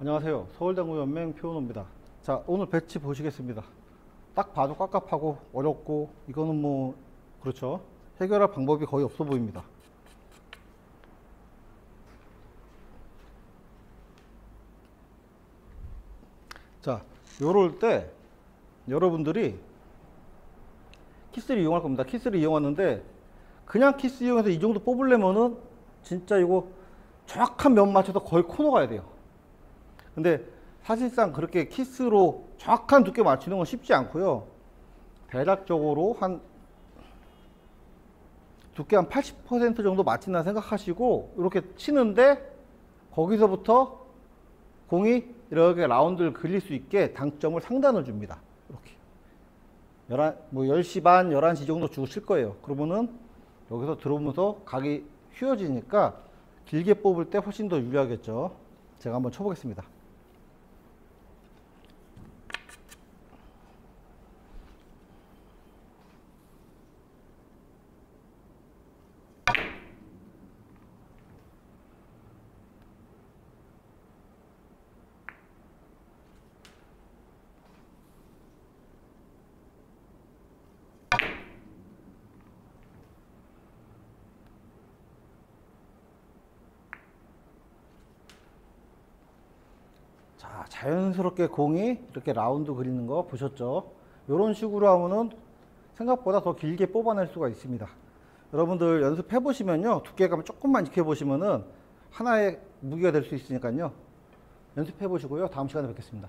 안녕하세요. 서울당구연맹 표현호입니다. 자, 오늘 배치 보시겠습니다. 딱 봐도 깝깝하고 어렵고 이거는 뭐 그렇죠. 해결할 방법이 거의 없어 보입니다. 자, 요럴 때 여러분들이 키스를 이용할 겁니다. 키스를 이용하는데 그냥 키스 이용해서 이 정도 뽑으려면은 진짜 이거 정확한 면 맞춰서 거의 코너 가야 돼요. 근데 사실상 그렇게 키스로 정확한 두께 맞추는 건 쉽지 않고요. 대략적으로 한 두께 한 80% 정도 맞힌다 생각하시고 이렇게 치는데 거기서부터 공이 이렇게 라운드를 그릴 수 있게 당점을 상단을 줍니다. 이렇게 10시 반, 11시 정도 주고 칠 거예요. 그러면은 여기서 들어오면서 각이 휘어지니까 길게 뽑을 때 훨씬 더 유리하겠죠. 제가 한번 쳐보겠습니다. 자, 자연스럽게 공이 이렇게 라운드 그리는 거 보셨죠? 이런 식으로 하면은 생각보다 더 길게 뽑아낼 수가 있습니다. 여러분들 연습해 보시면요, 두께감을 조금만 지켜보시면은 하나의 무기가 될 수 있으니까요, 연습해 보시고요. 다음 시간에 뵙겠습니다.